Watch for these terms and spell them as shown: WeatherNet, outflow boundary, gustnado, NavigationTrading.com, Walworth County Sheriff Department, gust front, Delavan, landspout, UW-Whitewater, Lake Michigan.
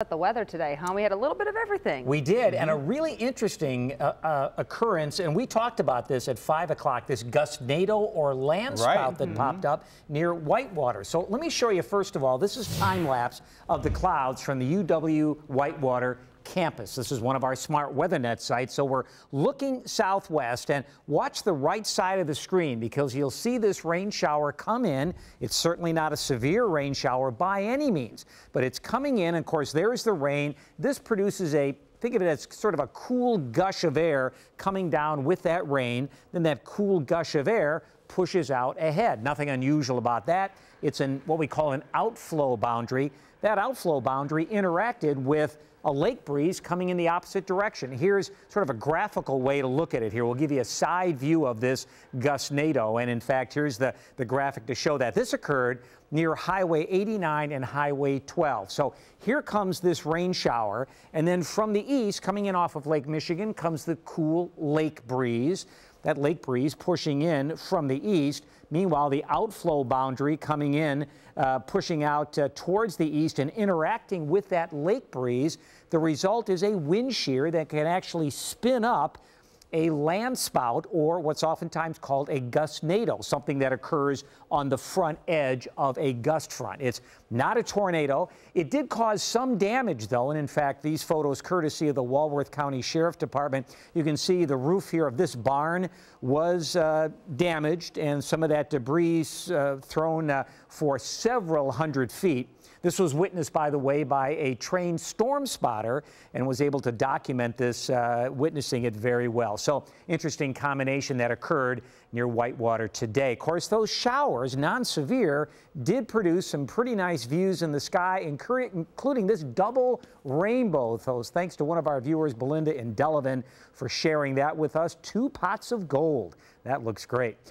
About the weather today, huh? We had a little bit of everything. We did, and a really interesting occurrence, and we talked about this at 5 o'clock, this gustnado or landspout that popped up near Whitewater. So let me show you first of all, this is time lapse of the clouds from the UW-Whitewater campus. This is one of our smart WeatherNet sites, so we're looking southwest and watch the right side of the screen because you'll see this rain shower come in. It's certainly not a severe rain shower by any means, but it's coming in. Of course, there is the rain. This produces a, think of it as sort of a cool gush of air coming down with that rain. Then that cool gush of air pushes out ahead. Nothing unusual about that. It's in what we call an outflow boundary. That outflow boundary interacted with a lake breeze coming in the opposite direction. Here's sort of a graphical way to look at it here. We'll give you a side view of this gustnado, and in fact, here's the graphic to show that. This occurred near Highway 89 and Highway 12. So here comes this rain shower, and then from the east, coming in off of Lake Michigan, comes the cool lake breeze. That lake breeze pushing in from the east. Meanwhile, the outflow boundary coming in, pushing out towards the east and interacting with that lake breeze. The result is a wind shear that can actually spin up a landspout, or what's oftentimes called a gustnado, something that occurs on the front edge of a gust front. It's not a tornado. It did cause some damage, though, and in fact, these photos, courtesy of the Walworth County Sheriff Department, you can see the roof here of this barn was damaged, and some of that debris thrown for several hundred feet. This was witnessed, by the way, by a trained storm spotter and was able to document this, witnessing it very well. So interesting combination that occurred near Whitewater today. Of course, those showers, non-severe, did produce some pretty nice views in the sky, including this double rainbow. So thanks to one of our viewers, Belinda in Delavan, for sharing that with us. Two pots of gold. That looks great.